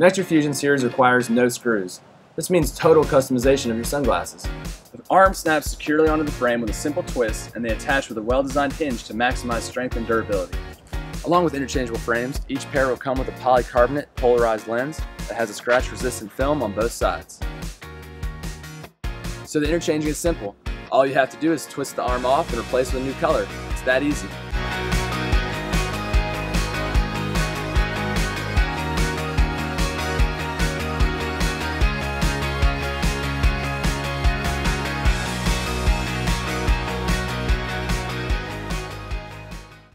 Nectar Fusion series requires no screws. This means total customization of your sunglasses. The arm snaps securely onto the frame with a simple twist, and they attach with a well-designed hinge to maximize strength and durability. Along with interchangeable frames, each pair will come with a polycarbonate polarized lens that has a scratch-resistant film on both sides. So the interchanging is simple. All you have to do is twist the arm off and replace it with a new color. It's that easy.